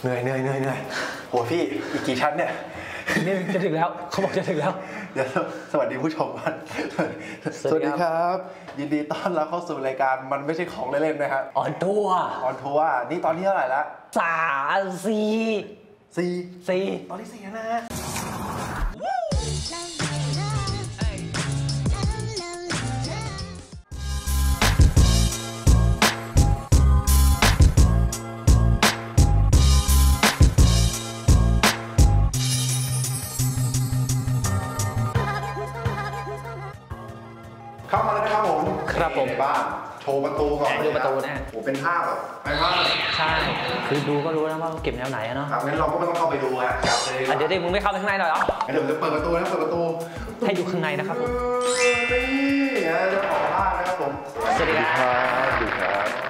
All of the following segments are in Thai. เหนื่อยโหพี่อีกกี่ชั้นเนี่ยนี่จะถึงแล้วเขาบอกจะถึงแล้วเดี๋ยวสวัสดีผู้ชมกันสวัสดีครับยินดีต้อนรับเข้าสู่รายการมันไม่ใช่ของเล่นๆนะครับออนทัวร์นี่ตอนที่เท่าไหร่ละ3 4 ตอนที่4นะเข้ามาแล้วนะครับผมบ้านโชว์ประตูก่อนดูประตูนะโอ้เป็นภาพแบบไม่ว่าใช่คือดูก็รู้แล้วว่าเก็บแนวไหนเนาะงั้นเราก็ไม่ต้องเข้าไปดูฮะกลับเลยเดี๋ยวมึงไม่เข้าไปข้างในหน่อยเหรอเดี๋ยวจะเปิดประตูนะเปิดประตูให้ดูข้างในนะครับผมนี่เจ้าของบ้านนะครับผมสวัสดีครับ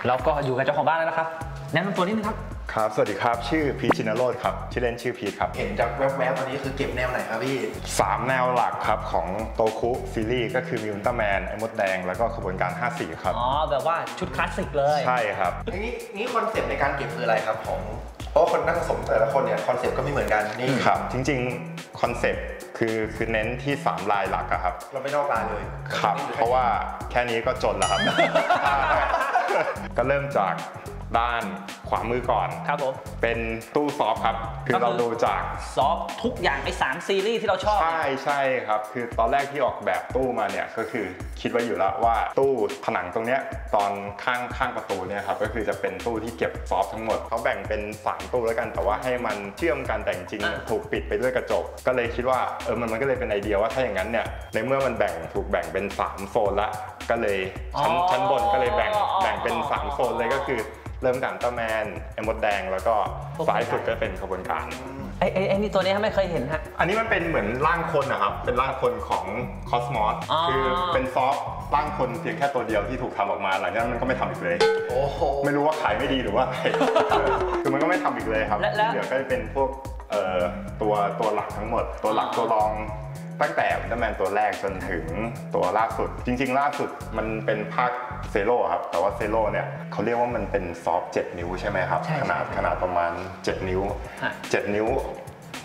เราก็อยู่กับเจ้าของบ้านแล้วนะครับแนะนำตัวนิดนึงครับสวัสดีครับชื่อพีชินโรจน์ครับชื่อเล่นชื่อพีครับเห็นจากแวบๆวันนี้คือเก็บแนวไหนครับพี่3แนวหลักครับของโตคุซีรีส์ก็คือมีอุลตร้าแมนไอ้มดแดงแล้วก็ขบวนการ54ครับอ๋อแบบว่าชุดคลาสสิกเลยใช่ครับนี่คอนเซ็ปต์ในการเก็บคืออะไรครับของเพราะคนนักสะสมแต่ละคนเนี่ยคอนเซ็ปต์ก็ไม่เหมือนกันนี่ครับจริงๆคอนเซ็ปต์คือเน้นที่3ลายหลักครับเราไม่นอกลายเลยครับเพราะว่าแค่นี้ก็จนแล้วครับก็เริ่มจากด้านขวามือก่อนครับผมเป็นตู้ซอฟครับคือเราดูจากซอฟทุกอย่างไอ้3ซีรีส์ที่เราชอบใช่ครับคือตอนแรกที่ออกแบบตู้มาเนี่ยก็คือคิดไว้อยู่แล้วว่าตู้ผนังตรงเนี้ยตอนข้างประตูเนี่ยครับก็คือจะเป็นตู้ที่เก็บซอฟทั้งหมดเขาแบ่งเป็น3ตู้แล้วกันแต่ว่าให้มันเชื่อมกันแต่จริงถูกปิดไปด้วยกระจกก็เลยคิดว่ามันก็เลยเป็นไอเดียว่าถ้าอย่างนั้นเนี่ยในเมื่อมันถูกแบ่งเป็น3โซนละก็เลยชั้นบนก็เลยแบ่งเป็น3โซนเลยก็คือเริ่มจากตาแมนไอ้มดแดงแล้วก็ซ้ายสุดก็เป็นขบวนการไอ้นี่ตัวนี้ไม่เคยเห็นฮะอันนี้มันเป็นเหมือนร่างคนนะครับเป็นร่างคนของคอสมอสคือเป็นซอฟร่างคนเพียงแค่ตัวเดียวที่ถูกทำออกมาหลังจากนั้นมันก็ไม่ทำอีกเลยโอ้โหไม่รู้ว่าขายไม่ดีหรือว่าอะไรคือมันก็ไม่ทำอีกเลยครับเดี๋ยวก็จะเป็นพวกตัวหลักทั้งหมดตัวหลักตัวรองตั้งแต่อุลตร้าแมนตัวแรกจนถึงตัวล่าสุดจริงๆล่าสุดมันเป็นภาคเซโร่ครับแต่ว่าเซโร่เนี่ยเขาเรียกว่ามันเป็นซอฟ7นิ้วใช่ไหมครับขนาดประมาณ7นิ้ว7นิ้ว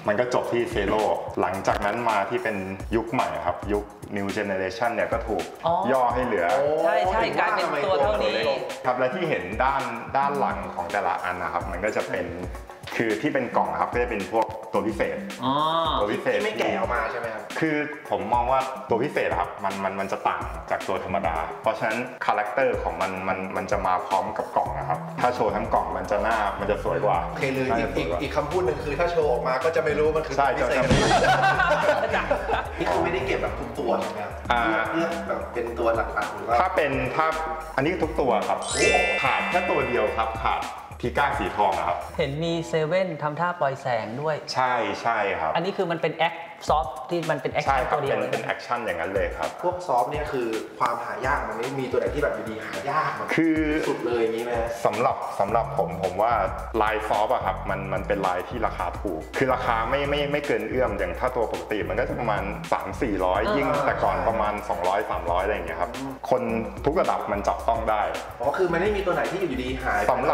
มันก็จบที่เซโร่หลังจากนั้นมาที่เป็นยุคใหม่ครับยุค New Generation เนี่ยก็ถูกย่อให้เหลือใช่กลายเป็นตัวเท่านี้ครับและที่เห็นด้านหลังของแต่ละอันนะครับมันก็จะเป็นคือที่เป็นกล่องครับก็จะเป็นพวกตัวพิเศษไม่แกะออกมาใช่ไหมครับคือผมมองว่าตัวพิเศษครับมันจะต่างจากตัวธรรมดาเพราะฉะนั้นคาแรคเตอร์ของมันจะมาพร้อมกับกล่องนะครับถ้าโชว์ทั้งกล่องมันจะสวยกว่าโอเคเลยอีกคำพูดหนึ่งคือถ้าโชว์ออกมาก็จะไม่รู้มันคือตัวพิเศษนี่คือไม่ได้เก็บแบบทุกตัวใช่ไหมครับแบบเป็นตัวหลักๆหรือว่าถ้าอันนี้ทุกตัวครับขาดแค่ตัวเดียวครับขาดพีก้าสีทองครับเห็นมีเซเว่นทำท่าปล่อยแสงด้วยใช่ครับอันนี้คือมันเป็นแอคซอฟที่มันเป็นแอคชั่นตัวเดียวเป็นแอคชั่นอย่างนั้นเลยครับพวกซอฟเนี่ยคือความหายากมันไม่มีตัวไหนที่แบบดีหายากคือสุดเลยนี้ไหมสำหรับผมว่าลายซอฟครับมันเป็นลายที่ราคาถูกคือราคาไม่เกินเอื้อมอย่างถ้าตัวปกติมันก็จะประมาณ 300-400 ยิ่งแต่ก่อนประมาณ 200-300 อะไรอย่างเงี้ยครับคนทุกระดับมันจับต้องได้อ๋อคือมันไม่มีตัวไหนที่อยู่ดีหายสำ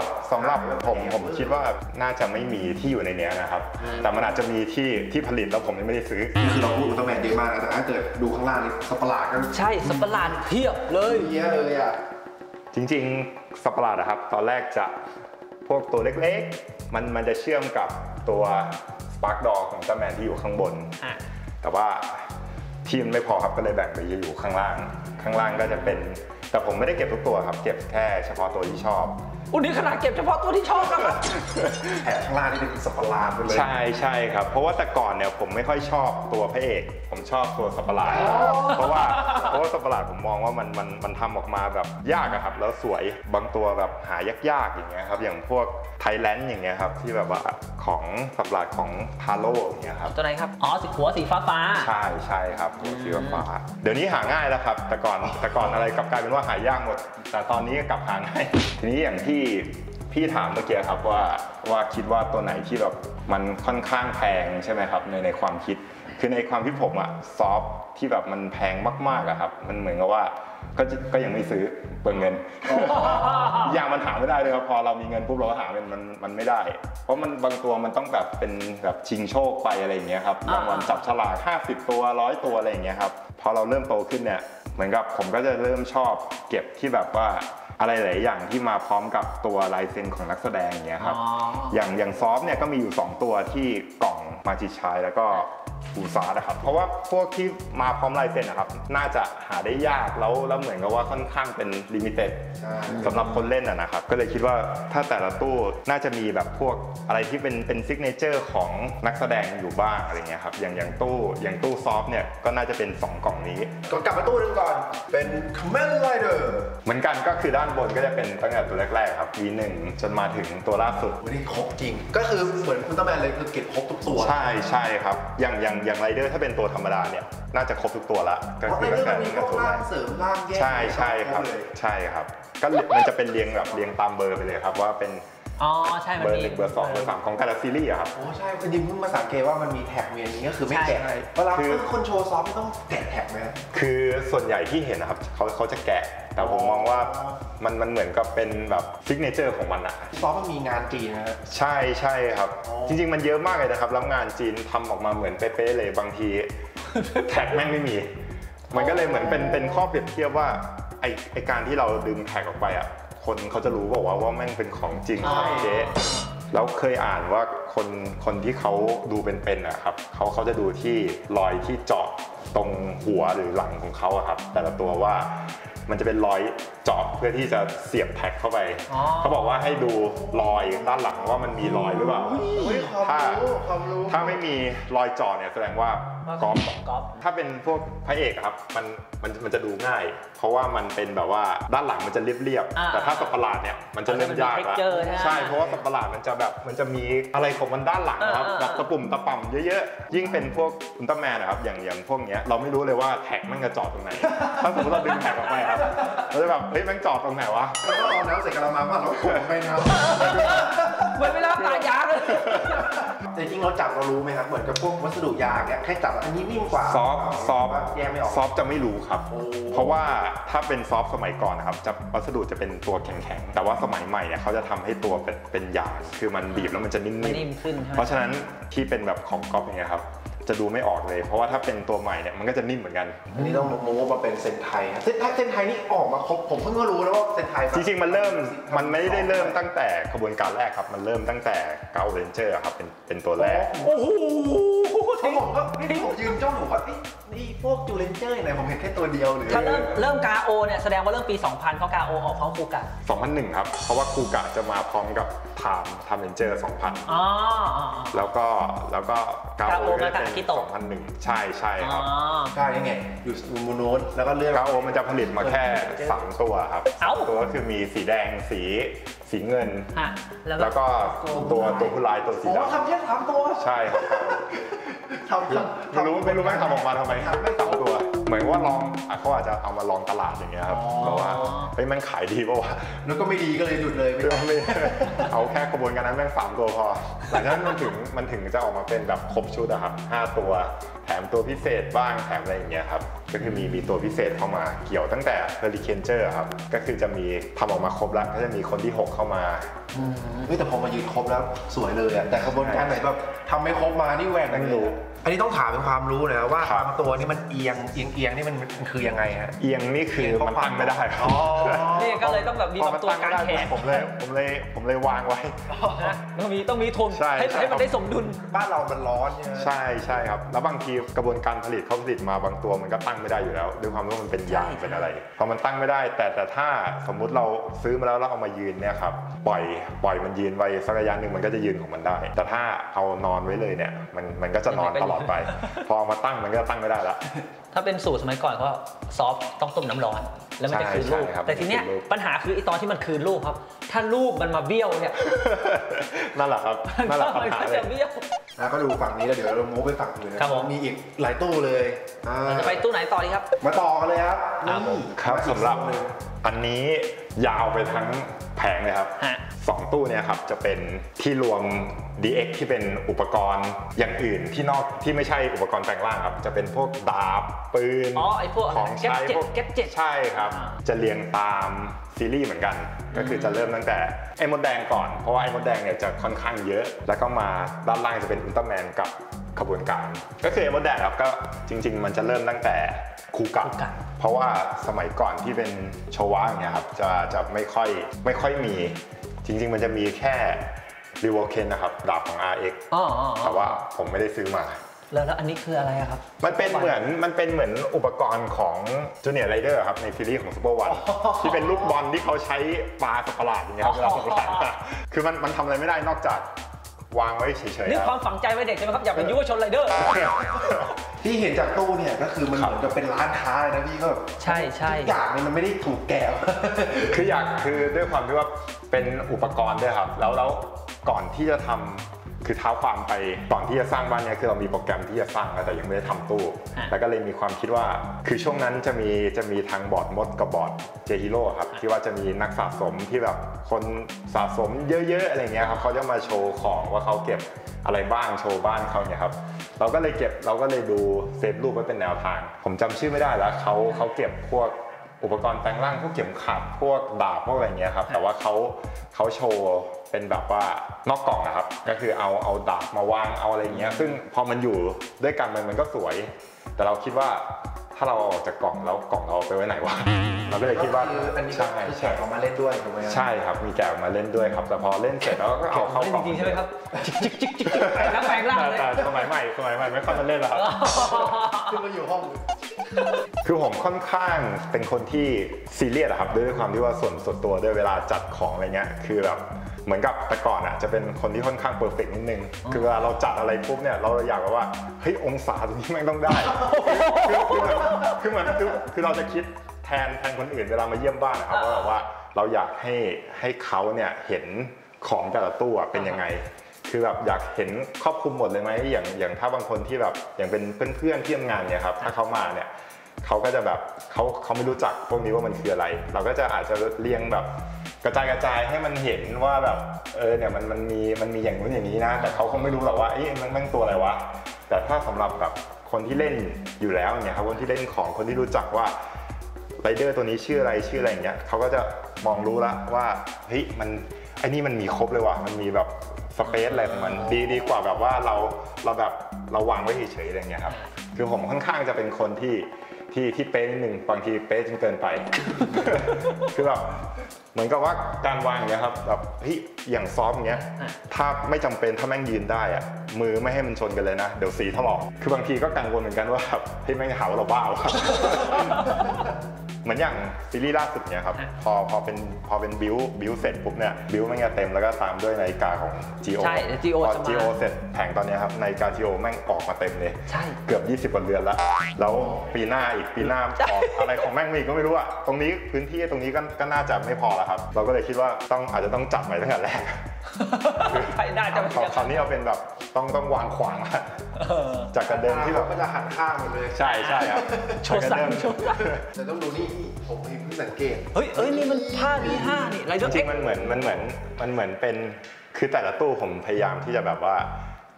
หรับผมคิดว่าน่าจะไม่มีที่อยู่ในเนี้ยนะครับแต่มันอาจจะมีที่ผลิตแล้วผมไม่ได้คือเราพูดอุลตร้าแมนเยอะมากแต่ถ้าเกิดดูข้างล่างนี่สัปหลาดกันใช่สัปหลาดเพียบเลยเยอะเลยอ่ะจริงๆสัปหลาดนะครับตอนแรกจะพวกตัวเล็กๆมันจะเชื่อมกับตัวสปาร์คดอของอุลตร้าแมนที่อยู่ข้างบนแต่ว่าทีมไม่พอครับก็เลยแบ่งไปอยู่ข้างล่างก็จะเป็นแต่ผมไม่ได้เก็บทุกตัวครับเก็บแค่เฉพาะตัวที่ชอบอุ้ยนี่ขนาดเก็บเฉพาะตัวที่ชอบนะครับแถบข้างล่างนี่เป็นสัปหลาดเลยใช่ครับเพราะว่าแต่ก่อนเนี่ยผมไม่ค่อยชอบตัวพระเอกผมชอบตัวสัปหลาดเพราะว่าสัปหลาดผมมองว่ามันทำออกมาแบบยากครับแล้วสวยบางตัวแบบหายากๆอย่างเงี้ยครับอย่างพวกไทยแลนด์อย่างเงี้ยครับที่แบบว่าของสัปหลาดของฮาโลอย่างเงี้ยครับตัวไหนครับอ๋อสีหัวสีฟ้าใช่ครับหัวสีฟ้าเดี๋ยวนี้หาง่ายแล้วครับแต่ก่อนอะไรกลับกลายเป็นว่าหายากหมดแต่ตอนนี้กลับหาง่ายทีนี้อย่างที่พี่ถามเมื่อกี้ครับว่าคิดว่าตัวไหนที่แบบมันค่อนข้างแพงใช่ไหมครับในความคิด คือในความที่ผมอะซอฟที่แบบมันแพงมากๆอะครับมันเหมือนกับว่าก็ยังไม่ซื้อเปลืองเงินอย่างมันหาไม่ได้เลยครับพอเรามีเงินปุ๊บเราก็หามันไม่ได้เพราะมันบางตัวมันต้องแบบเป็นแบบชิงโชคไปอะไรอย่างเงี้ยครับบางวันจับฉลาก50ตัว100ตัวอะไรอย่างเงี้ยครับพอเราเริ่มโตขึ้นเนี่ยเหมือนกับผมก็จะเริ่มชอบเก็บที่แบบว่าอะไรหลายอย่างที่มาพร้อมกับตัวลายเซ็นของนักแสดงอย่างเงี้ยครับอย่างซอฟเนี่ยก็มีอยู่2ตัวที่กล่องมาจิชัยแล้วก็อูซานะครับเพราะว่าพวกที่มาพร้อมลายเซ็นนะครับน่าจะหาได้ยากแล้วเหมือนกับว่าค่อนข้างเป็นลิมิเต็ดสำหรับคนเล่นนะครับก็เลยคิดว่าถ้าแต่ละตู้น่าจะมีแบบพวกอะไรที่เป็นซิกเนเจอร์ของนักแสดงอยู่บ้างอะไรเงี้ยครับอย่างตู้ซอฟเนี่ยก็น่าจะเป็น2กล่องนี้ก็กลับมาตู้นึงก่อนเป็นคอมเมนต์ไรเดอร์เหมือนกันก็คือด้านบนก็จะเป็นตั้งแต่ตัวแรกๆครับ V1 จนมาถึงตัวล่าสุดวันนี้ครบจริงก็คือเหมือนคุณตั้มแมนเลยคือเก็บครบทุกตัวใช่ครับอย่างไรเดอร์ถ้าเป็นตัวธรรมดาเนี่ยน่าจะครบทุกตัวละก็คือตั้งแต่ตัวล่างเสริมล่างแยกใช่ครับก็มันจะเป็นเรียงแบบเรียงตามเบอร์ไปเลยครับว่าเป็นใช่มันมีเบอร์1 เบอร์ 2 เบอร์ 3ของแต่ละซีรีส์ครับใช่จริงเพิ่งมาสังเกตว่ามันมีแท็กเมียนี้ก็คือไม่แกะอะไรเวลาคนโชว์ซ้อมต้องแกะแท็กไหมคือส่วนใหญ่ที่เห็นนะครับเขาจะแกะแต่ผมมองว่ามันเหมือนกับเป็นแบบซิกเนเจอร์ของมันอะซ้อมมันมีงานจีนนะใช่ครับจริงๆมันเยอะมากเลยนะครับแล้วงานจีนทำออกมาเหมือนเป๊ะเลยบางทีแท็กแม่งไม่มีมันก็เลยเหมือนเป็นข้อเปรียบเทียบว่าไอการที่เราดึงแท็กออกไปอะคนเขาจะรู้บอกว่าแม่งเป็นของจริงของเจ๊แล้วเคยอ่านว่าคนที่เขาดูเป็นๆนะครับเขาจะดูที่รอยที่เจาะตรงหัวหรือหลังของเขาครับแต่ละตัวว่ามันจะเป็นรอยเจาะเพื่อที่จะเสียบแท็กเข้าไปเขาบอกว่าให้ดูรอยด้านหลังว่ามันมีรอยหรือเปล่าถ้าไม่มีรอยเจาะเนี่ยแสดงว่าก๊อปถ้าเป็นพวกพระเอกครับมันจะดูง่ายเพราะว่ามันเป็นแบบว่าด้านหลังมันจะเรียบๆแต่ถ้าสัตว์ประหลาดเนี่ยมันจะเริ่มยากแล้วใช่เพราะว่าสัตว์ประหลาดมันจะแบบมันจะมีอะไรของมันด้านหลังครับแบบตะปุ่มตะป่ำเยอะๆยิ่งเป็นพวกอุลตร้าแมนนะครับอย่างพวกเนี้ยเราไม่รู้เลยว่าแท็กมันจะเจาะตรงไหนถ้าสมมติเราดึงแท็กออกไปครับเราจะแบบเฮ้ยมันเจาะตรงไหนวะแล้วก็เอาน้ำใส่กะละมังว่าเราขูดไปนะเหมือนเวลาตายยาเลยแต่จริงเราจับเรารู้ไหมครับเหมือนกับพวกวัสดุยางเนี่ยแค่จับอันนี้นิ่มกว่าซอฟต์แยกไม่ออกซอฟต์จะไม่รู้ครับเพราะว่าถ้าเป็นซอฟต์สมัยก่อนนะครับจะวัสดุจะเป็นตัวแข็งๆแต่ว่าสมัยใหม่เนี่ยเขาจะทำให้ตัวเป็นยางคือมันบีบแล้วมันจะนิ่มๆขึ้นเพราะฉะนั้นที่เป็นแบบของก๊อปอย่างเงี้ยครับจะดูไม่ออกเลยเพราะว่าถ้าเป็นตัวใหม่เนี่ยมันก็จะนิ่มเหมือนกันอันนี้ต้องโม้ว่าเป็นเซนไทยครับเซนไทยนี่ออกมาครบผมเพิ่งรู้แล้วว่าเซนไทยจริงๆมันไม่ได้เริ่มตั้งแต่ขบวนการแรกครับมันเริ่มตั้งแต่เกาเรนเจอร์ครับเป็นตัวแรกโอ้โหเขาบอกว่านี่ผมยืนจ้องอยู่ว่านี่พวกจูเลนเจอร์ไหนผมเห็นแค่ตัวเดียวเลยถ้าเริ่มกาโอเนี่ยแสดงว่าเริ่มปี 2000 เพราะกาโอออกพร้อมคูกะ 2001 ครับเพราะว่าคูกะจะมาพร้อมกับไทม์เรนเจอร์ 2000 แล้วก็กาโอก็เป็น2001ใช่ครับใช่ยังไงอยู่มูนูนแล้วก็เลือกกาโอมันจะผลิตมาแค่3ตัวครับตัวก็คือมีสีแดงสีเงินแล้วก็ตัวผู้ลายตัวสีดำทำแค่3ตัวใช่ครับไม่รู้แม่ทำออกมาทำไมไม่สองตัวเหมือนว่าลองเขาอาจจะเอามาลองตลาดอย่างเงี้ยครับเพราะว่าเฮ้ยมันขายดีป่ะวะแล้วก็ไม่ดีก็เลยหยุดเลยไม่เอาแค่ขบวนการนั้นแม่ง3ตัวพอหลังจากนั้นมันถึงจะออกมาเป็นแบบครบชุดครับ5ตัวแถมตัวพิเศษบ้างแถมอะไรอย่างเงี้ยครับก็คือมีตัวพิเศษเข้ามาเกี่ยวตั้งแต่เฮอริเคนเจอร์ครับก็คือจะมีทำออกมาครบแล้วก็จะมีคนที่6เข้ามาแต่พอมายืนครบแล้วสวยเลยแต่ขบวนการไหนแบบทำไม่ครบมานี่แหวกไม่รู้อันนี้ต้องถามเป็นความรู้นะว่าบางตัวนี่มันเอียงนี่มันคือยังไงฮะเอียงนี่คือมันตั้งไม่ได้ครับนี่ก็เลยต้องแบบมีตัวการแข่งผมเลยวางไว้ต้องมีทนให้มันได้สมดุลบ้านเรามันร้อนใช่ครับแล้วบางทีกระบวนการผลิตมาบางตัวมันก็ตั้งไม่ได้อยู่แล้วด้วยความที่มันเป็นยางเป็นอะไรพอมันตั้งไม่ได้แต่ถ้าสมมุติเราซื้อมาแล้วเราเอามายืนเนี่ยครับปล่อยมันยืนไว้สักระยะหนึ่งมันก็จะยืนของมันได้แต่ถ้าเอานอนไว้เลยเนี่ยมันก็จะนอนตลอดไปพอมาตั้งมันก็ตั้งไม่ได้ละถ้าเป็นสูตรสมัยก่อนก็ซอฟต้องต้มน้ำร้อนแล้วมันจะคืนลูกแต่ทีเนี้ยปัญหาคือไอตอนที่มันคืนลูกครับถ้าลูกมันมาเบี้ยวเนี่ยนั่นแหละครับมันก็จะเบี้ยวแล้วก็ดูฝั่งนี้แล้วเดี๋ยวเราโม้ไปฝั่งอื่นนะครับมีอีกหลายตู้เลยจะไปตู้ไหนต่อดีครับมาต่อกันเลยครับนี่ครับสำหรับอันนี้ยาวไปทั้ง แผงเลยครับ2ตู้เนี่ยครับจะเป็นที่รวม DX ที่เป็นอุปกรณ์อย่างอื่นที่นอกที่ไม่ใช่อุปกรณ์แปลงร่างครับจะเป็นพวกดาบปืนของใช้พวกแก๊ปเจ็ตใช่ครับจะเรียงตามซีรีส์เหมือนกันก็คือจะเริ่มตั้งแต่ไอ้มดแดงก่อนเพราะว่าไอ้มดแดงเนี่ยจะค่อนข้างเยอะแล้วก็มาด้านล่างจะเป็นอุลตร้าแมนกับขบวนการก็คือไอ้มดแดงครับก็จริงๆมันจะเริ่มตั้งแต่คูกะเพราะว่าสมัยก่อนที่เป็นโชวะอย่างเงี้ยครับจะไม่ค่อยมีจริงๆมันจะมีแค่รีโวเคนนะครับดาบของ RX แต่ว่าผมไม่ได้ซื้อมาแล้วอันนี้คืออะไรครับมันเป็นเหมือนอุปกรณ์ของจูเนียร์ไรเดอร์ครับในซีรีส์ของซูเปอร์วันที่เป็นลูกบอลที่เขาใช้ปาประหลาดอย่างเงี้ยครับเวลาสงสารคือมันทำอะไรไม่ได้นอกจากวางไว้เฉยๆนี่ความฝังใจไว้เด็กใช่ไหมครับอย่าเป็นยุวชนไรเดอร์ที่เห็นจากตู้เนี่ยก็คือมันเหมือนจะเป็นร้านค้าเลยนะพี่ก็ใช่ทุกอย่างมันไม่ได้ถูกแกะคือด้วยความที่ว่าเป็นอุปกรณ์ด้วยครับแล้วก่อนที่จะทำคือเท้าความไปตอนที่จะสร้างบ้านเนี่ยคือเรามีโปรแกรมที่จะสร้างแต่ยังไม่ได้ทำตู้แล้วก็เลยมีความคิดว่าคือช่วงนั้นจะมีทางบอร์ดมดกับบอร์ดเจฮีโร่ครับที่ว่าจะมีนักสะสมที่แบบคนสะสมเยอะๆอะไรเงี้ยครับเขาจะมาโชว์ของว่าเขาเก็บอะไรบ้างโชว์บ้านเขาเนี่ยครับเราก็เลยดูเซฟรูปไว้เป็นแนวทางผมจำชื่อไม่ได้แล้วเขาเก็บพวกอุปกรณ์แปลงร่างพวกเข็มขัดพวกดาบพวกอะไรเงี้ยครับแต่ว่าเขาโชว์เป็นแบบว่านอกกล่องนะครับก็คือเอาดาบมาวางเอาอะไรเงี้ยซึ่งพอมันอยู่ด้วยกันมันก็สวยแต่เราคิดว่าถ้าเราออกจากกล่องแล้วกล่องเราไปไว้ไหนวะเราก็เลยคิดว่าอันนี้ใช่เขามาเล่นด้วยถูกไหมใช่ครับมีแกะมาเล่นด้วยครับแต่พอเล่นเสร็จแล้วก็เอาเข้ากล่องจริงใช่ไหมครับจิกแล้วแปลงร่างเลยสมัยใหม่ไม่ค่อยมาเล่นแล้วครับคือเราอยู่ห้องคือผมค่อนข้างเป็นคนที่ซีเรียสครับด้วยความที่ว่าส่วนตัวด้วยเวลาจัดของอะไรเงี้ยคือแบบเหมือนกับแต่ก่อนอ่ะจะเป็นคนที่ค่อนข้างเพอร์เฟกต์นิดนึงคือเวลาเราจัดอะไรปุ๊บเนี่ยเราอยากว่าเฮ้ยองศาตรงนี้แม่งต้องได้คือเราจะคิดแทนคนอื่นเวลามาเยี่ยมบ้านนะครับว่าแบบว่าเราอยากให้เขาเนี่ยเห็นของแต่ละตู้เป็นยังไงคือแบบอยากเห็นครอบคลุมหมดเลยไหมอย่างถ้าบางคนที่แบบอย่างเป็นเพื่อนๆที่ทำงานเนี่ยครับถ้าเขามาเนี่ยเขาก็จะแบบเขาไม่รู้จักพวกนี้ว่ามันคืออะไรเราก็จะอาจจะเรียงแบบกระจายให้มันเห็นว่าแบบเนี่ยมันมีอย่างนู้นอย่างนี้นะแต่เขาคงไม่รู้หรอกว่าไอ้มันตัวอะไรวะแต่ถ้าสำหรับแบบคนที่เล่นอยู่แล้วเนี่ยครับคนที่เล่นของคนที่รู้จักว่าไรเดอร์ตัวนี้ชื่ออะไรอย่างเงี้ยเขาก็จะมองรู้ละว่าเฮ้ยมันไอ้นี่มันมีครบเลยว่ะมันมีแบบสเปซอะไรของมันดีกว่าแบบว่าเราแบบเราวางไว้เฉยๆอะไรเงี้ยครับคือผมค่อนข้างจะเป็นคนที่เป๊ะนิดนึงบางทีเป๊ะจนเกินไปคือแบบเหมือนกับว่าการวางเนี้ยครับแบบพี่อย่างซ้อมเนี้ยถ้าไม่จำเป็นถ้าแม่งยืนได้อะมือไม่ให้มันชนกันเลยนะเดี๋ยวสีถลอกคือบางทีก็กังวลเหมือนกันว่าแบบพี่แม่งหาว่าเราบ้าวะเหมือนอย่างซีรีส์ล่าสุดเนี้ยครับพอเป็นบิวเสร็จปุ๊บเนี่ยบิวแม่งจะเต็มแล้วก็ตามด้วยนาฬิกาของ GO ใช่ GO เสร็จแผงตอนนี้ครับนาฬิกา GO แม่งออกมาเต็มเลยใช่เกือบ20กว่าเดือนแล้วปีหน้าออกอะไรของแม่งมีก็ไม่รู้อะตรงนี้พื้นที่ตรงนี้ก็น่าจะไม่พอแล้วครับเราก็เลยคิดว่าอาจจะต้องจัดใหม่ตั้งแต่แรกได้จังคราวนี้เอาเป็นแบบต้องวางขวางจากกระเดิมที่แบบก็จะหันข้างหมดเลยใช่ครับโชว์สังแต่ต้องดูนี่ผมเองเพิ่งสังเกตเฮ้ยนี่มันท่านี้ห้านี่ไรเดอร์จริงมันเหมือนเป็นคือแต่ละตู้ผมพยายามที่จะแบบว่า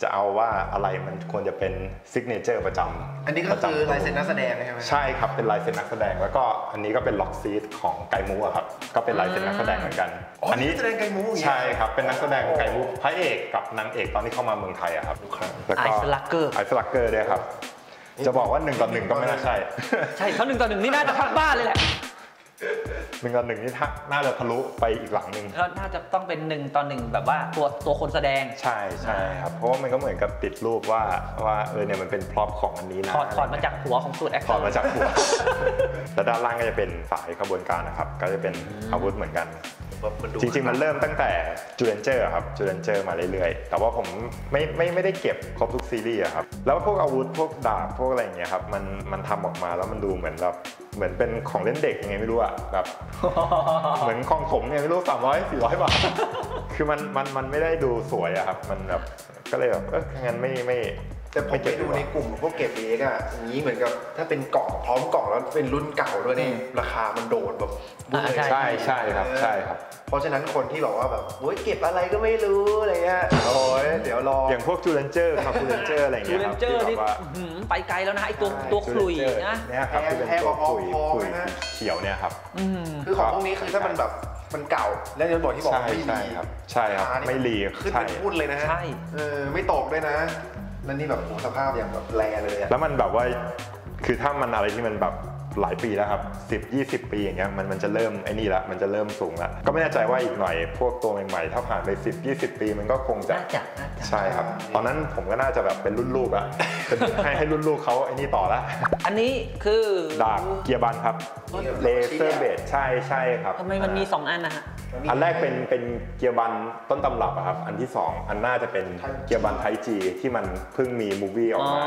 จะเอาว่าอะไรมันควรจะเป็นซิกเนเจอร์ประจำอันนี้ก็คือลายเซ็นนักแสดงใช่ไหมใช่ครับเป็นลายเซ็นนักแสดงแล้วก็อันนี้ก็เป็นล็อกซีดของไกมูครับก็เป็นลายเซ็นนักแสดงเหมือนกันอันนี้แสดงไกมูใช่ครับเป็นนักแสดงไกมูพระเอกกับนางเอกตอนที่เข้ามาเมืองไทยครับแล้วก็ไอซ์ลักเกอร์ด้วยครับจะบอกว่า1:1ก็ไม่น่าใช่เขา1:1นี่น่าจะพักบ้านเลยแหละ1:1นี่น่าจะทะลุไปอีกหลังหนึ่งก็น่าจะต้องเป็น1:1แบบว่าตัวคนแสดงใช่ครับเพราะว่ามันก็เหมือนกับติดรูปว่าเนี่ยมันเป็นพร็อพของอันนี้นะถอดมาจากหัวของสูตรแอคชั่นถอดมาจากหัวแต่ด้านล่างก็จะเป็นสายขบวนการนะครับก็จะเป็นอาวุธเหมือนกันจริงๆมันเริ่มตั้งแต่จูเลนเจอร์ครับจูเลนเจอร์มาเรื่อยๆแต่ว่าผมไม่ได้เก็บครบทุกซีรีส์ครับแล้วพวกอาวุธพวกดาบพวกอะไรอย่างเงี้ยครับมันทำออกมาแล้วมันดูเหมือนเป็นของเล่นเด็กยังไงไม่รู้อะแบบเหมือนของผมเนี่ยไม่รู้300-400 บาทคือมันไม่ได้ดูสวยอะครับมันแบบก็เลยแบบงั้นไม่ แต่ผมไปดูในกลุ่มพวกเก็บเอกอะอย่างนี้เหมือนกับถ้าเป็นกล่องพร้อมกล่องแล้วเป็นรุ่นเก่าด้วยนี่ราคามันโดดแบบใช่ใช่ครับใช่ครับเพราะฉะนั้นคนที่บอกว่าแบบโอ้ยเก็บอะไรก็ไม่รู้อะไรเงี้ยโอ้ยเดี๋ยวรออย่างพวกจูเลนเจอร์ครับจูเลนเจอร์อะไรเงี้ยจูเลนเจอร์นี่ไปไกลแล้วนะไอตัวขลุ่ยนะแพ้บอกขลุ่ยเขียวเนี่ยครับคือของพวกนี้คือถ้ามันแบบมันเก่าแล้วยังบอกที่บอกไม่ดีครับใช่ครับไม่รีขึ้นเป็นพุ่นเลยนะใช่ไม่ตกด้วยนะนั่นนี่แบบสภาพอย่างแบบแรเลยแล้วมันแบบว่าคือถ้ามันอะไรที่มันแบบหลายปีแล้วครับ10-20 ปีอย่างเงี้ยมันจะเริ่มไอ้นี่ละมันจะเริ่มสูงละก็ไม่แน่ใจว่าอีกหน่อยพวกตัวใหม่ๆถ้าผ่านไป10-20 ปีมันก็คงจะใช่ครับตอนนั้นผมก็น่าจะแบบเป็นรุ่นลูกอะให้รุ่นลูกเขาไอ้นี่ต่อละอันนี้คือดาบเกียร์บันครับเลเซอร์เบดใช่ใช่ครับทำไมมันมี2อันนะฮะอันแรกเป็นเกียร์บันต้นตำรับครับอันที่2อันน่าจะเป็นเกียร์บันไทจีที่มันเพิ่งมีมูฟวี่ออกมา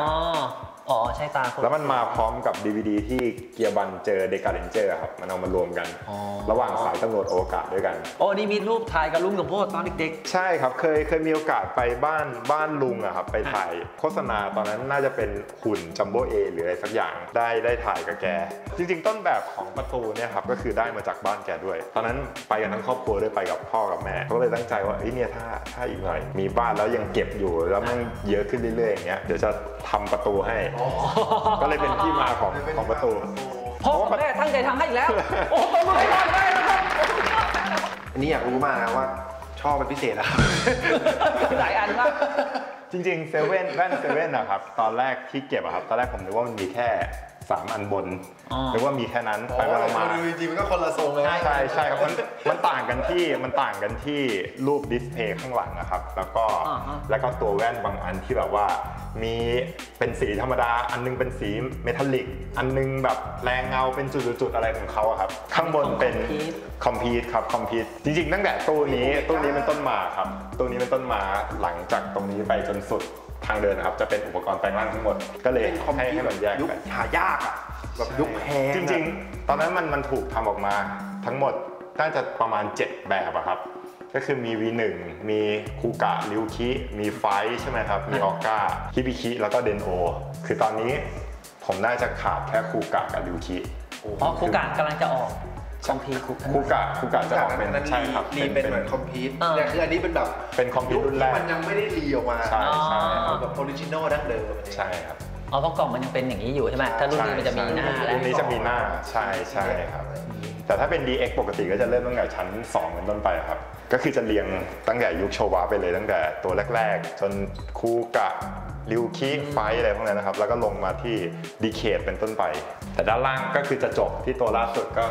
อ๋อใช่ตาแล้วมันมาพร้อมกับ DVD ที่เกียร์บันเจอเดกาเรนเจอร์ครับมันเอามารวมกันระหว่างสายตำรวจโอกาสด้วยกันโอ้นี่มีรูปถ่ายกับลุงหลวงพ่อตอนเด็กๆใช่ครับเคยมีโอกาสไปบ้านลุงอะครับไปถ่ายโฆษณาตอนนั้นน่าจะเป็นหุ่นจัมโบ้เอหรืออะไรสักอย่างได้ถ่ายกับแกจริงๆต้นแบบของประตูเนี่ยครับก็คือได้มาจากบ้านแกด้วยตอนนั้นไปกันทั้งครอบครัวด้วยไปกับพ่อกับแม่ก็เลยตั้งใจว่าเนี่ยถ้าอีกหน่อยมีบ้านแล้วยังเก็บอยู่แล้วมันเยอะขึ้นเรื่อยๆอย่างเงี้ยเดี๋ยวจะทำประตูให้ก็เลยเป็นที่มาของประตูพ่อแม่ตั้งใจทำให้อีกแล้วโอ้โหไม่ได้นะครับอันนี้อยากรู้มากนะว่าชอบเป็นพิเศษนะครับหลายอันมากจริงๆเซเว่นแว่นเซเว่นนะครับตอนแรกที่เก็บอะครับตอนแรกผมนึกว่ามันมีแค่3อันบนหรือว่ามีแค่นั้นไปมาจริงๆมันก็คนละทรงเลยใช่ใช่ครับมันต่างกันที่รูปดิสเพย์ข้างหลังนะครับแล้วก็ตัวแว่นบางอันที่แบบว่ามีเป็นสีธรรมดาอันนึงเป็นสีเมทัลลิกอันนึงแบบแรงเงาเป็นจุดๆอะไรของเขาครับข้างบนเป็นคอมพีทครับคอมพีทจริงๆตั้งแต่ตู้นี้เป็นต้นมาครับตู้นี้เป็นต้นมาหลังจากตรงนี้ไปจนสุดทางเดินนะครับจะเป็นอุปกรณ์แปลงร่างทั้งหมดก็เลยให้มันแยกกันหายากอ่ะแบบยุคแพงจริงๆตอนนั้นมันถูกทำออกมาทั้งหมดน่าจะประมาณ7แบบอะครับก็คือมี V1 มีคูกะริวคิมีไฟใช่ไหมครับมีออก้าฮิบิคิแล้วก็เดนโอคือตอนนี้ผมน่าจะขาดแค่คูกะกับริวคิอ๋อคูกะกำลังจะออกคอมพิวต์คูกะจะออกเป็นใช่ครับรีเป็นเหมือนคอมพิวต์แต่คืออันนี้เป็นแบบเป็นคอมพิวต์รุ่นแรกมันยังไม่ได้รีออกมาใช่ใช่แบบออริจินอลดั้งเดิมใช่ครับอ๋อเพราะกล่องมันยังเป็นอย่างนี้อยู่ใช่ไหมถ้ารุ่นนี้มันจะมีหน้าแล้วรุ่นนี้จะมีหน้าใช่ใช่ครับแต่ถ้าเป็น DX ปกติก็จะเริ่มตั้งแต่ชั้น2เป็นต้นไปครับก็คือจะเรียงตั้งแต่ยุคโชวาไปเลยตั้งแต่ตัวแรกๆจนคูกะริวคิไฟอะไรพวกนั้นนะครับแล้วก็ลงมาที่ดีเคดเป็นต้นไปแต่ด้านล่างก็คือจะจบที่ตัวล่าสุดก็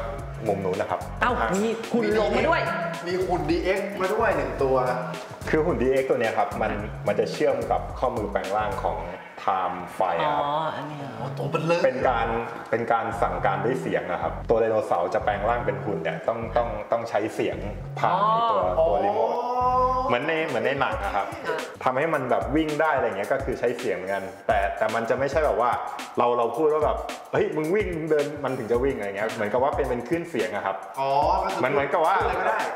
มุมนู้นนะครับเอ้ามีหุ่นลงมาด้วยมีหุ่น DX มาด้วยหนึ่งตัวคือหุ่น DX ตัวเนี้ยครับมันจะเชื่อมกับข้อมือแปลงร่างของไทม์ไฟครับเป็นการสั่งการด้วยเสียงนะครับตัวไดโนเสาร์จะแปลงร่างเป็นหุ่นเนี่ยต้องใช้เสียงผ่านตัวรีโมทเหมือนในหนังนะครับทำให้มันแบบวิ่งได้อะไรเงี้ยก็คือใช้เสียงเหมือนกันแต่มันจะไม่ใช่แบบว่าเราพูดว่าแบบเฮ้ยมึงวิ่งเดินมันถึงจะวิ่งอะไรเงี้ยเหมือนกับว่าเป็นคลื่นเสียงนะครับอ๋อมันเหมือนกับว่า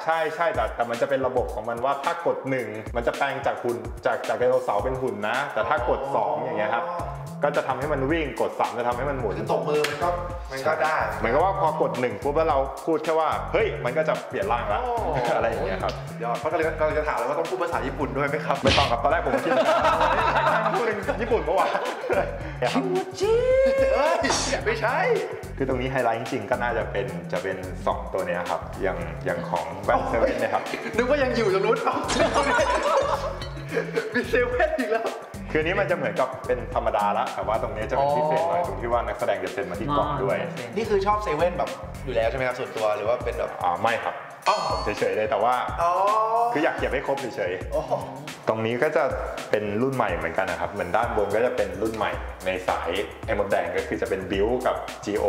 ใช่ใช่แต่มันจะเป็นระบบของมันว่าถ้ากด1มันจะแปลงจากหุ่นจากไดโนเสาร์เป็นหุ่นนะแต่ถ้ากด2อย่างเงี้ยครับก็จะทำให้มันวิ่งกด3จะทำให้มันหมุนคือตบมือมันก็ได้เหมือนกับว่าพอกด1ปุ๊บแล้วเราพูดแค่ว่าเฮ้ยมันก็จะเปลี่ยนร่างแล้วอะไรอย่างเงี้ยครับยอดเพราะก็เลยจะถามว่าต้องพูดภาษาญี่ปุ่นด้วยไหมครับไม่ต้องครับตอนแรกผมคิดพูดเป็นญี่ปุ่นเพราะว่าคิวจิไม่ใช่คือตรงนี้ไฮไลท์จริงๆก็น่าจะจะเป็น2ตัวเนี้ยครับอย่างของแบทเซเว่นนะครับนึกว่ายังอยู่ตรงนู้นมีเซเว่นอีกแล้วคือนี้มันจะเหมือนกับเป็นธรรมดาละแต่ว่าตรงนี้จะเป็นพิเศษหน่อยตรงที่ว่านักแสดงจะเซ็นมาที่กล่องด้วยนี่คือชอบเซเว่นแบบอยู่แล้วใช่ไหมครับส่วนตัวหรือว่าเป็นแบบไม่ครับเฉยๆเลยแต่ว่าคืออยากเก็บให้ครบเฉยๆตรงนี้ก็จะเป็นรุ่นใหม่เหมือนกันนะครับเหมือนด้านบนก็จะเป็นรุ่นใหม่ในสายไอ้มดแดงก็คือจะเป็นบิวกับ GO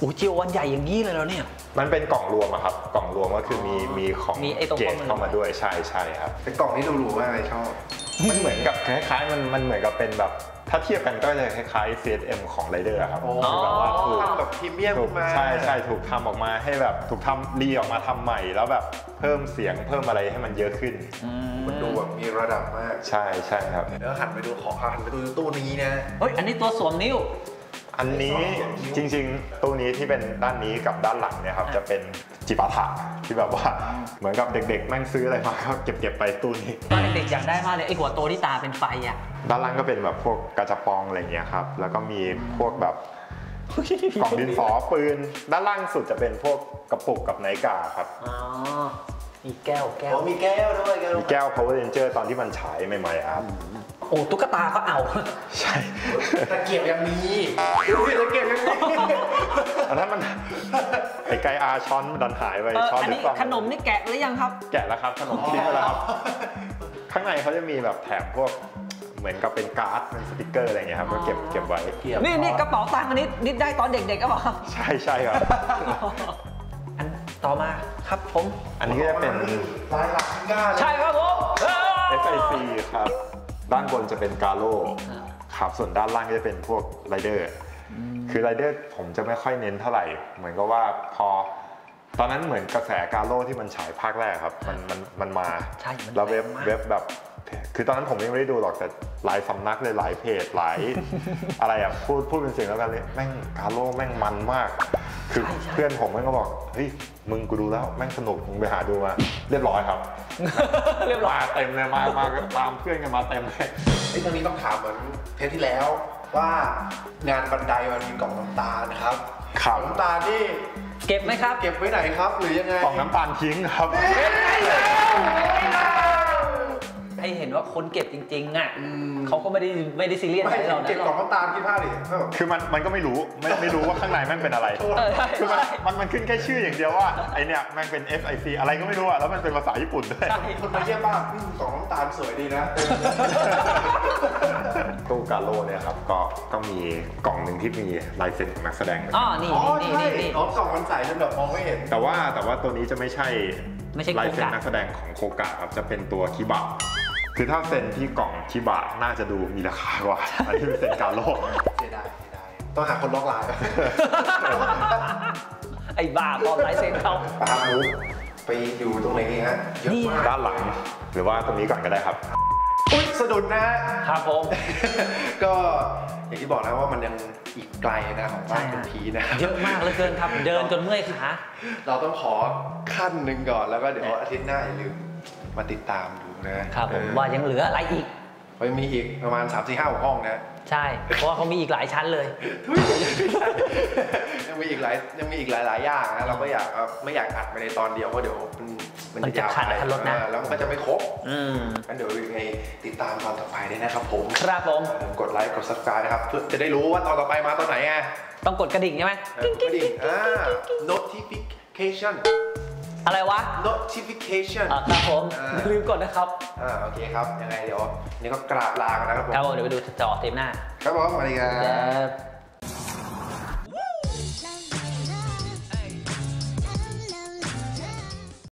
อู้ GO วันใหญ่อย่างนี้เลยแล้วเนี่ยมันเป็นกล่องรวมอะครับกล่องรวมก็คือมีของเกจเข้ามาด้วยใช่ใช่ครับแต่กล่องนี้ดูหรูมากเลยชอบมันเหมือนกับคล้ายๆมันเหมือนกับเป็นแบบแถ ถ้าเทียบกันก็จะคล้ายๆ CSM ของ Rider ครับคือแบบว่าถูกทำแบบพรีเมียมมาใช่ถูกทำออกมาให้แบบถูกทำรีออกมาทำใหม่แล้วแบบเพิ่มเสียงเพิ่มอะไรให้มันเยอะขึ้นมันดูแบบมีระดับมากใช่ครับแล้วหันไปดูของหันไปดูตู้นี้นะเฮ้ยอันนี้ตัวสวมนิ้วอันนี้จริงๆตู้นี้ที่เป็นด้านนี้กับด้านหลังเนี่ยครับจะเป็นจิปาถะที่แบบว่าเหมือนกับเด็กๆแม่งซื้ออะไรมาก็เก็บไปตู้นี้ตอนเด็กๆอยากได้มากเลยไอหัวโตที่ตาเป็นไฟอ่ะด้านล่างก็เป็นแบบพวกกระจับปองอะไรเงี้ยครับแล้วก็มีพวกแบบกล่องดินสอปืนด้านล่างสุดจะเป็นพวกกระปุกกับไนกาครับมีแก้วมีแก้วด้วยมีแก้ว Power Ranger ตอนที่มันฉายใหม่ๆครับโอ้ตุ๊กตาก็เอาใช่ตะเกียบยังมีตะเกียบยังมีอันนั้นมันไอ้ไก่อาช้อนดันหายไปช้อนหรือเปล่าขนมนี่แกะหรือยังครับแกะแล้วครับขนมทิ้งไปแล้วครับข้างในเขาจะมีแบบแถมพวกเหมือนกับเป็นการ์ดเป็นสติกเกอร์อะไรเงี้ยครับก็เก็บไว้นี่กระเป๋าตังค์อันนี้นิดได้ตอนเด็กๆก็บอกครับใช่ครับอันต่อมาครับผมอันนี้ก็จะเป็นลายหลักก้าใช่ครับผม FIC ครับด้านบนจะเป็นกาโร่ครับส่วนด้านล่างจะเป็นพวกไรเดอร์คือไรเดอร์ผมจะไม่ค่อยเน้นเท่าไหร่เหมือนกับว่าพอตอนนั้นเหมือนกระแสกาโร่ที่มันฉายภาคแรกครับมันมาแล้วเว็บแบบคือตอนนั้นผมยังไม่ได้ดูหรอกแต่หลายสำนักเลยหลายเพจหลายอะไรอ่ะพูดเป็นเสียงแล้วกันเลยแม่งกาโร่แม่งมันมากคือเพื่อนผมแม่งก็บอกเฮ้ยมึงกูดูแล้วแม่งสนุกมึงไปหาดูมาเรียบร้อยครับมาเต็มเลยมาตามเพื่อนกันมาเต็มเลยไอ้ตรงนี้ต้องถามเหมือนเทปที่แล้วว่างานบันไดมันมีกล่องน้ำตาลนะครับกล่องน้ำตาลนี่เก็บไหมครับเก็บไว้ไหนครับหรือยังไงกล่องน้ำตาลทิ้งครับให้เห็นว่าคนเก็บจริงๆอ่ะเขาก็ไม่ได้ซีเรียสอะไรหรอกเก็บกล่องน้ำตาลที่ผ้าดิคือมันก็ไม่รู้ว่าข้างในมันเป็นอะไรคือมันขึ้นแค่ชื่ออย่างเดียวว่าไอเนี่ยมันเป็น FIC อะไรก็ไม่รู้อ่ะแล้วมันเป็นภาษาญี่ปุ่นด้วยคนมาเยี่ยมบ้างกล่องน้ำตาลสวยดีนะตู้กาโร่เนี่ยครับก็มีกล่องหนึ่งที่มีลายเซ็นของนักแสดงอ๋อนี่อ๋อกล่องมันใสจนแบบมองไม่เห็นแต่ว่าตัวนี้จะไม่ใช่ลายเซ็นนักแสดงของโคกะครับจะเป็นตัวคิบะคือถ้าเซ็นที่กล่องชิบะน่าจะดูมีราคากว่าอันนี้เป็นเซ็นกาโร่เสียดายต้องหาคนล็อกลายไอ้บ้าปลอมลายเซ็นเขาตามมุกไปอยู่ตรงไหนฮะด้านหลังหรือว่าตรงนี้ก่อนก็ได้ครับอุ๊ยสะดุดนะฮะครับผมก็อย่างที่บอกนะว่ามันยังอีกไกลนะของบ้านคุณพีนะเยอะมากเลยเกินครับเดินจนเมื่อยขาเราต้องขอขั้นหนึ่งก่อนแล้วก็เดี๋ยวอาทิตย์หน้าอย่าลืมมาติดตามดูนะครับผมว่ายังเหลืออะไรอีกมีอีกประมาณ 3-4-5 ห้องนะใช่เพราะว่าเขามีอีกหลายชั้นเลยยังมีอีกหลายอย่างนะเราก็อยากไม่อยากอัดไปในตอนเดียวเพราะเดี๋ยวมันจะขาดคันรถนะแล้วมันก็จะไม่ครบงั้นเดี๋ยวยังไงติดตามตอนต่อไปได้นะครับผมครับผมกดไลค์กด subscribe นะครับเพื่อจะได้รู้ว่าตอนต่อไปมาตอนไหนไงต้องกดกระดิ่งใช่ไหมกระดิ่งnotificationอะไรวะ notification ครับผมลืมกดนะครับโอเคครับยังไงเดี๋ยวนี่ก็กราบลากันนะครับผมครับผมเดี๋ยวไปดูจอเต็มหน้าครับผมสวัสดีครับ